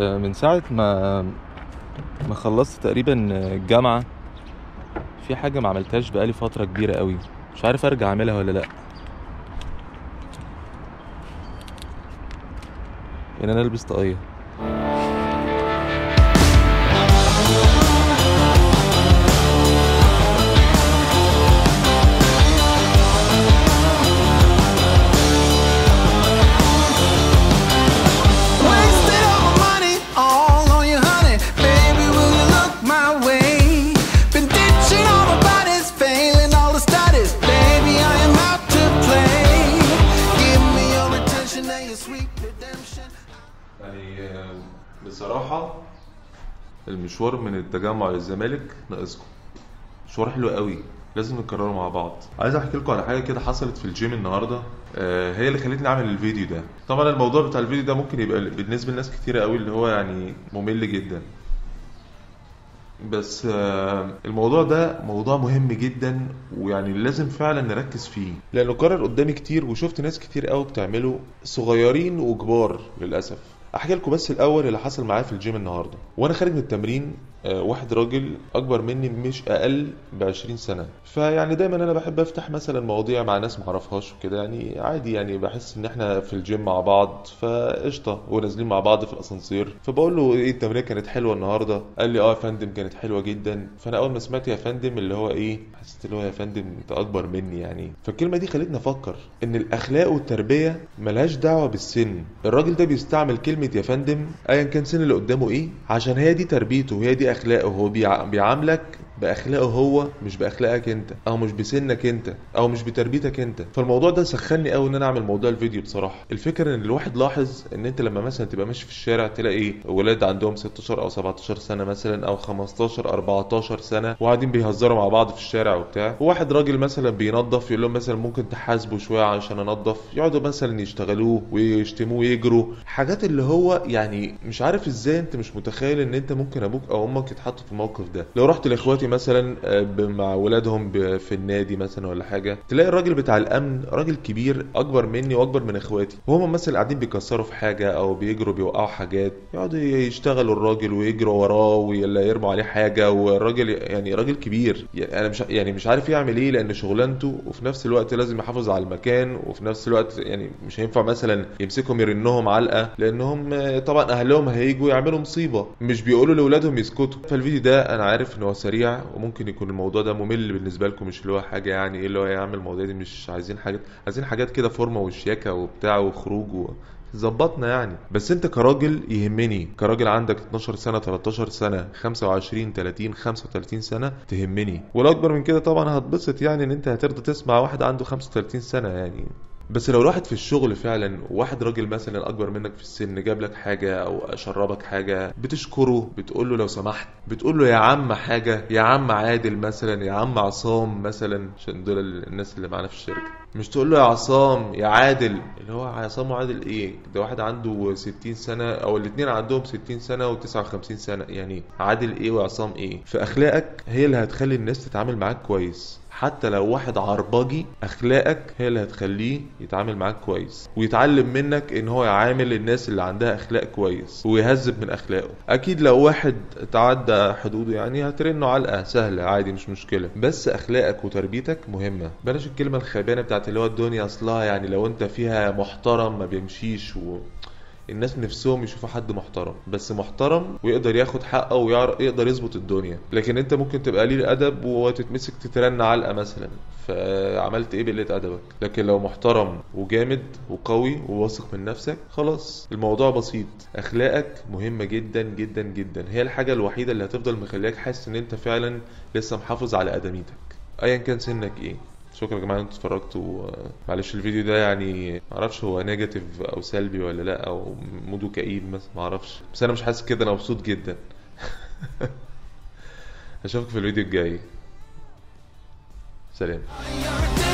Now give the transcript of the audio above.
من ساعة ما خلصت تقريبا الجامعة في حاجة ما عملتهاش بقالي فترة كبيرة قوي، مش عارف ارجع اعملها ولا لا. ان انا البس طاقية. بصراحة المشوار من التجمع للزمالك ناقصكم، مشوار حلو قوي لازم نكرره مع بعض. عايز احكي لكم على حاجة كده حصلت في الجيم النهاردة، هي اللي خلتني اعمل الفيديو ده. طبعا الموضوع بتاع الفيديو ده ممكن يبقى بالنسبة لناس كتيرة قوي اللي هو يعني ممل جدا، بس الموضوع ده موضوع مهم جدا ويعني لازم فعلا نركز فيه، لانه قرر قدامي كتير وشفت ناس كتير قوي بتعمله، صغيرين وكبار للاسف. احكي لكم بس الاول اللي حصل معايا في الجيم النهارده. وانا خارج من التمرين واحد راجل اكبر مني مش اقل ب20 سنه، فيعني دايما انا بحب افتح مثلا مواضيع مع ناس معرفهاش وكده، يعني عادي، يعني بحس ان احنا في الجيم مع بعض فقشطه ونازلين مع بعض في الاسانسير، فبقول له ايه التمرين كانت حلوه النهارده؟ قال لي اه يا فندم كانت حلوه جدا. فانا اول ما سمعت يا فندم اللي هو ايه، حسيت اللي هو يا فندم انت اكبر مني يعني. فالكلمه دي خلتني افكر ان الاخلاق والتربيه ملهاش دعوه بالسن. الراجل ده بيستعمل كلمه يا فندم ايا كان سن اللي قدامه ايه، عشان هي دي تربيته، هي دي اخلاقه، هو بيعاملك باخلاقه هو، مش باخلاقك انت، او مش بسنك انت، او مش بتربيتك انت. فالموضوع ده سخني قوي ان انا اعمل موضوع الفيديو بصراحه. الفكره ان الواحد لاحظ ان انت لما مثلا تبقى ماشي في الشارع تلاقي ولاد عندهم 16 او 17 سنه مثلا، او 15 14 سنه، وقاعدين بيهزروا مع بعض في الشارع وبتاع، وواحد راجل مثلا بينظف يقول لهم مثلا ممكن تحاسبوا شويه عشان انظف، يقعدوا مثلا يشتغلوه ويشتموه ويجروا حاجات اللي هو يعني مش عارف ازاي انت مش متخيل ان انت ممكن ابوك او امك يتحطوا في الموقف ده. لو رحت لاخواتي مثلا مع ولادهم في النادي مثلا ولا حاجه، تلاقي الراجل بتاع الامن راجل كبير اكبر مني واكبر من اخواتي، وهم مثلا قاعدين بيكسروا في حاجه او بيجروا بيوقعوا حاجات، يقعدوا يشتغلوا الراجل ويجروا وراه ولا يرموا عليه حاجه، والراجل يعني راجل كبير، يعني انا مش عارف يعمل ايه لان شغلانته، وفي نفس الوقت لازم يحافظ على المكان، وفي نفس الوقت يعني مش هينفع مثلا يمسكهم يرنهم علقه لانهم طبعا اهلهم هيجوا يعملوا مصيبه، مش بيقولوا لاولادهم يسكتوا. فالفيديو ده انا عارف ان هو سريع وممكن يكون الموضوع ده ممل بالنسبه لكم، مش اللي هو حاجه يعني ايه اللي هو يعمل المواضيع دي، مش عايزين حاجات، عايزين حاجات كده فورمه وشياكه وبتاع وخروج ظبطنا يعني. بس انت كراجل يهمني، كراجل عندك 12 سنه 13 سنه 25 30 35 سنه تهمني، ولو اكبر من كده طبعا هتبسط يعني ان انت هترضى تسمع واحد عنده 35 سنه يعني. بس لو الواحد في الشغل فعلا واحد راجل مثلا اكبر منك في السن جاب لك حاجه او شربك حاجه، بتشكره، بتقول له لو سمحت، بتقول له يا عم حاجه، يا عم عادل مثلا، يا عم عصام مثلا، عشان دول الناس اللي معانا في الشركه، مش تقول له يا عصام يا عادل، اللي هو عصام وعادل ايه ده، واحد عنده 60 سنه او الاثنين عندهم 60 سنه و59 سنه، يعني عادل ايه وعصام ايه. فاخلاقك هي اللي هتخلي الناس تتعامل معاك كويس، حتى لو واحد عرباجي اخلاقك هي اللي هتخليه يتعامل معاك كويس ويتعلم منك ان هو يعامل الناس اللي عندها اخلاق كويس ويهذب من اخلاقه. اكيد لو واحد تعدى حدوده يعني هترنه علقه سهله عادي مش مشكله، بس اخلاقك وتربيتك مهمه. بلاش الكلمه الخيبانه بتاعت اللي هو الدنيا اصلها يعني لو انت فيها محترم ما بيمشيش، الناس نفسهم يشوفوا حد محترم، بس محترم ويقدر ياخد حقه ويقدر يظبط الدنية، لكن انت ممكن تبقى قليل ادب وتتمسك تترن علقه مثلا، فعملت ايه بقلة ادبك؟ لكن لو محترم وجامد وقوي وواثق من نفسك خلاص الموضوع بسيط. اخلاقك مهمه جدا جدا جدا، هي الحاجه الوحيده اللي هتفضل مخليك حاسس ان انت فعلا لسه محافظ على ادميتك ايا كان سنك ايه. شكرا يا جماعه انتوا اتفرجتوا، معلش الفيديو ده يعني معرفش هو نيجاتيف او سلبي ولا لا، او موده كئيب مثلا معرفش، بس انا مش حاسس كده، انا مبسوط جدا. هشوفك في الفيديو الجاي، سلام.